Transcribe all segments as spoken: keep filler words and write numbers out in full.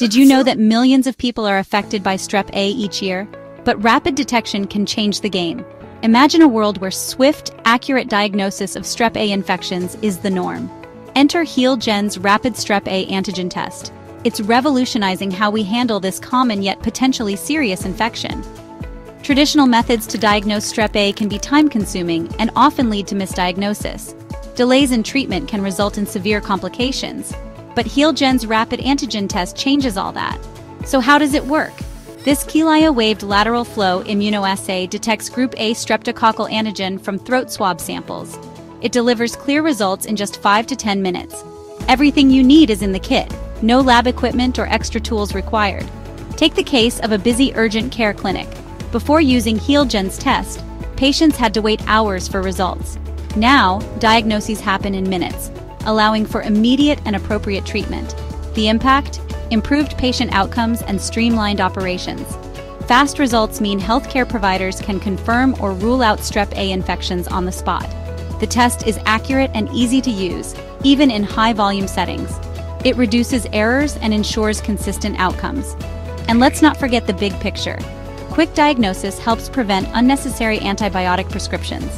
Did you know that millions of people are affected by Strep A each year? But rapid detection can change the game. Imagine a world where swift, accurate diagnosis of Strep A infections is the norm. Enter HealGen's Rapid Strep A Antigen Test. It's revolutionizing how we handle this common yet potentially serious infection. Traditional methods to diagnose Strep A can be time-consuming and often lead to misdiagnosis. Delays in treatment can result in severe complications. But HealGen's Rapid Antigen Test changes all that. So how does it work? This Kilia Waved Lateral Flow Immunoassay detects Group A streptococcal antigen from throat swab samples. It delivers clear results in just five to ten minutes. Everything you need is in the kit. No lab equipment or extra tools required. Take the case of a busy urgent care clinic. Before using HealGen's test, patients had to wait hours for results. Now, diagnoses happen in minutes, allowing for immediate and appropriate treatment. The impact? Improved patient outcomes and streamlined operations. Fast results mean healthcare providers can confirm or rule out Strep A infections on the spot. The test is accurate and easy to use, even in high-volume settings. It reduces errors and ensures consistent outcomes. And let's not forget the big picture. Quick diagnosis helps prevent unnecessary antibiotic prescriptions.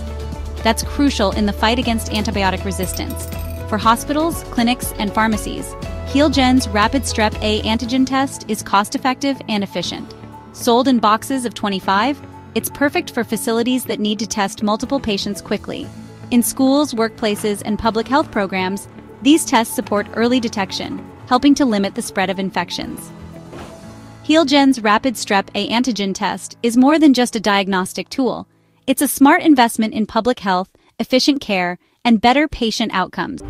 That's crucial in the fight against antibiotic resistance. For hospitals, clinics, and pharmacies, HealGen's Rapid Strep A Antigen Test is cost-effective and efficient. Sold in boxes of twenty-five, it's perfect for facilities that need to test multiple patients quickly. In schools, workplaces, and public health programs, these tests support early detection, helping to limit the spread of infections. HealGen's Rapid Strep A Antigen Test is more than just a diagnostic tool. It's a smart investment in public health, efficient care, and better patient outcomes.